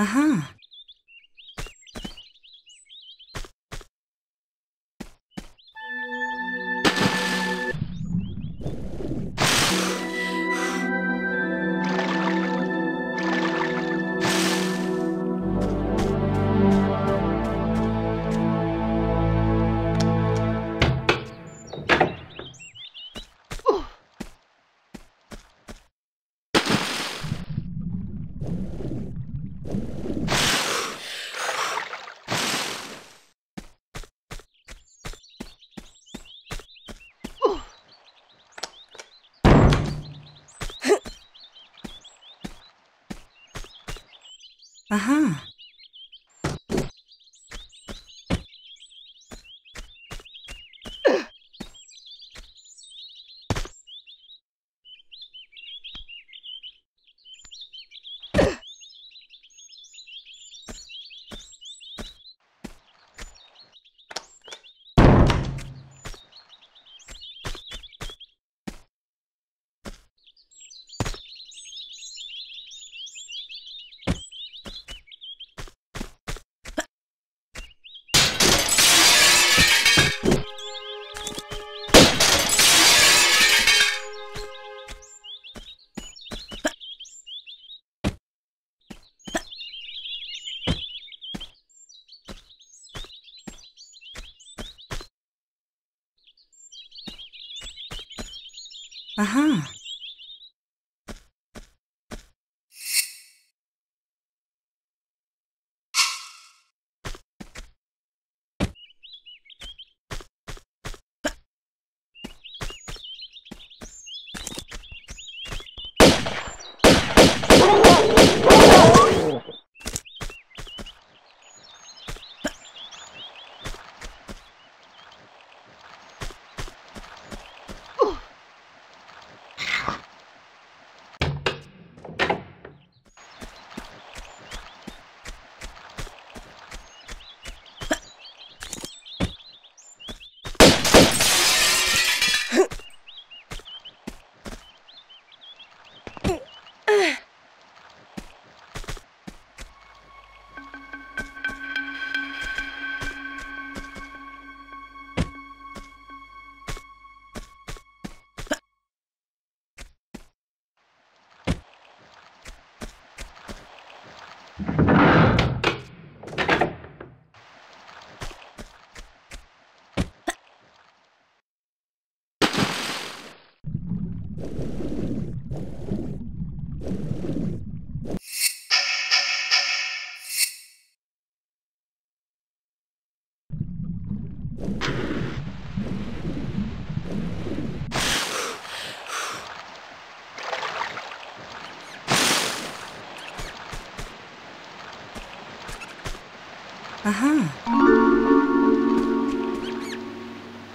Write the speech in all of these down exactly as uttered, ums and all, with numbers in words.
Ajá. Ajá. Ajá.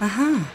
Ajá. Ajá.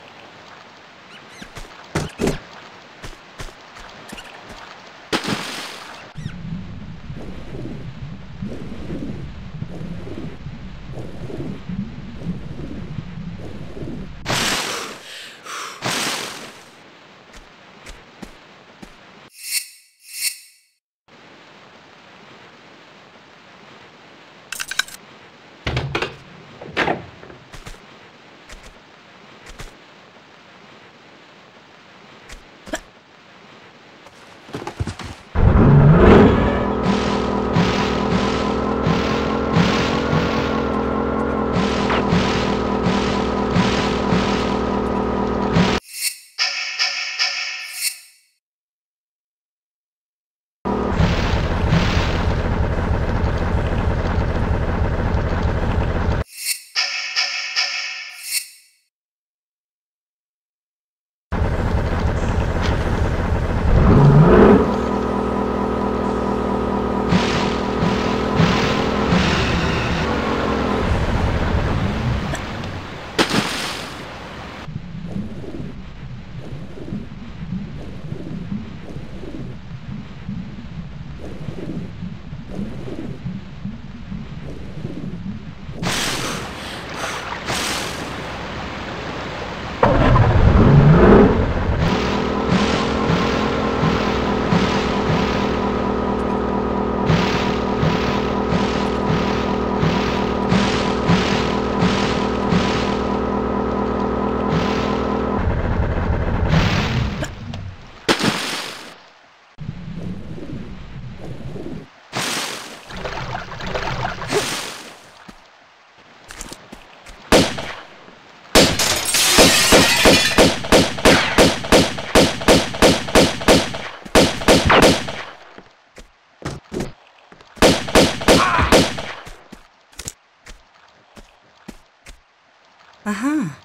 Ajá.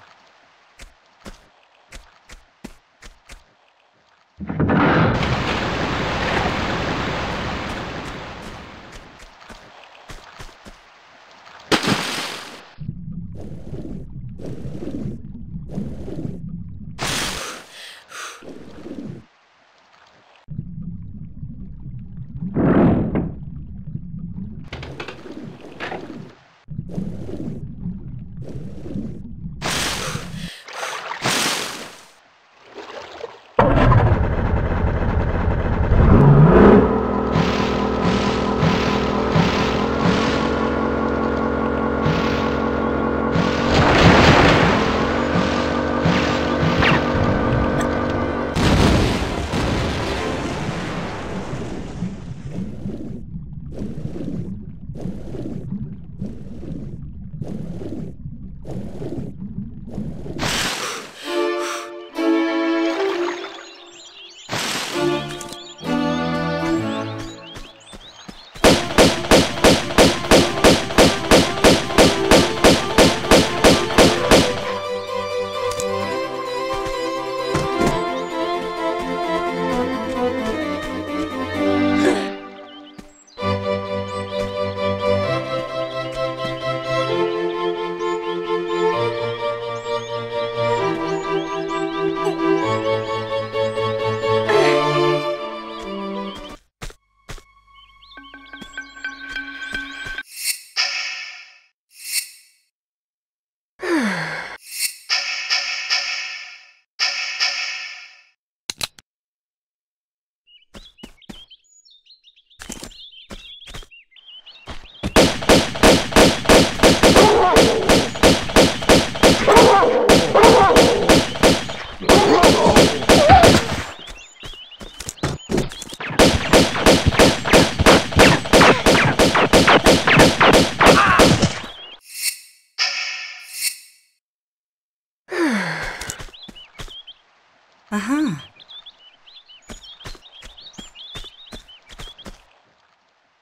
Ajá. Ajá.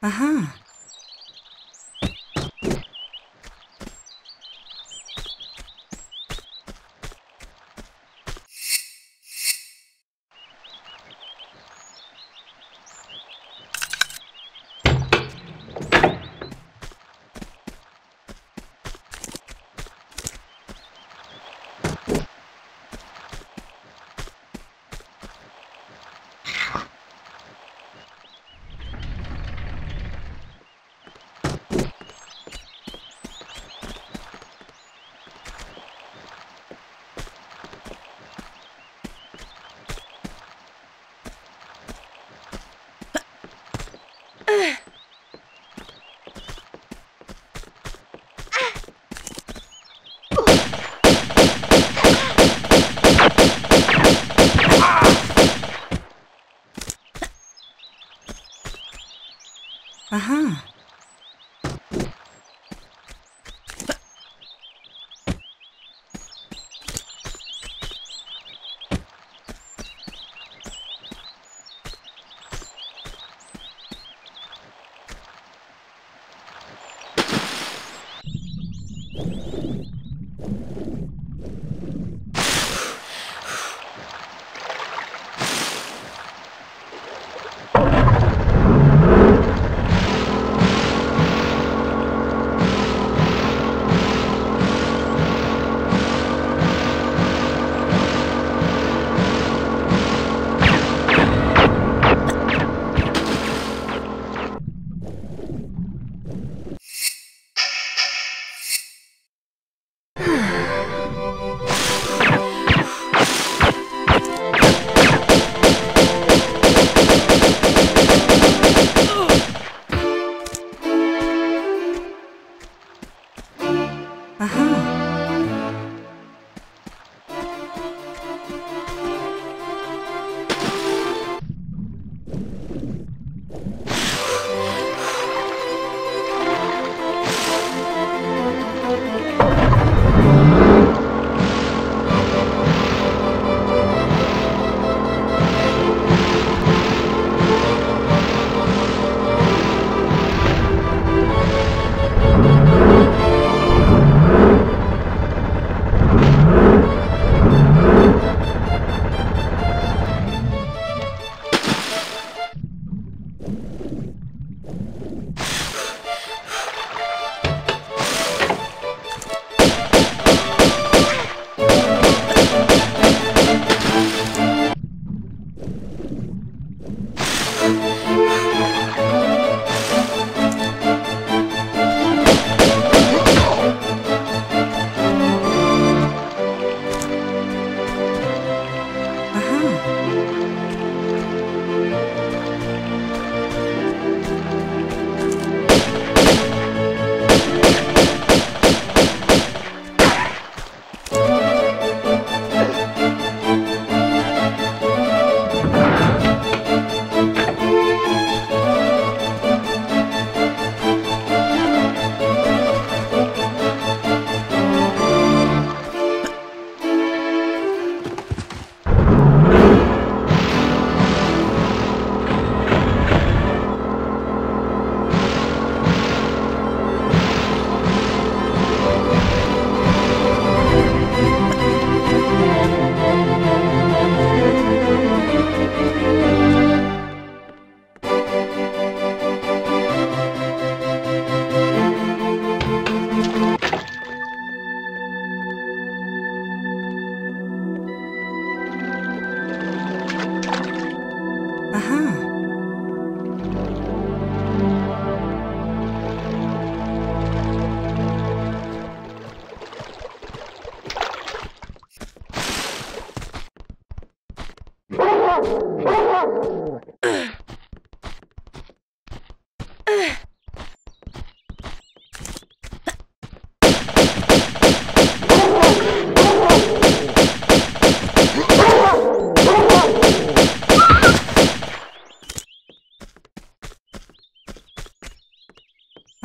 Ajá.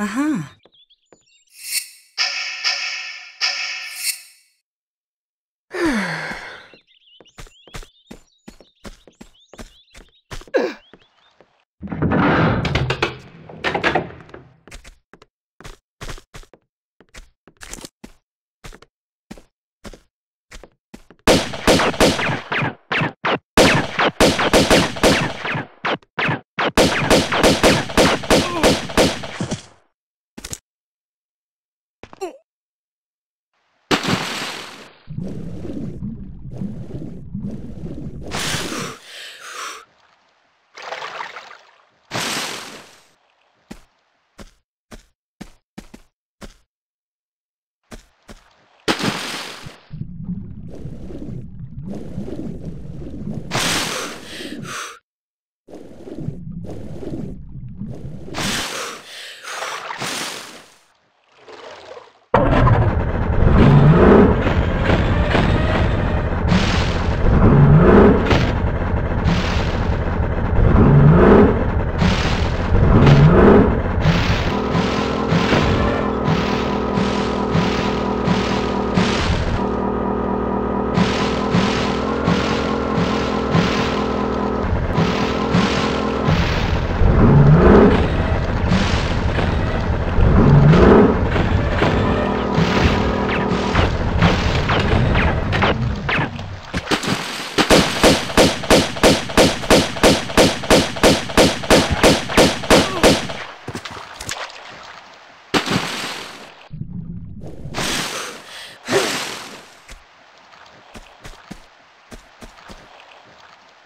Ajá.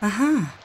Ajá.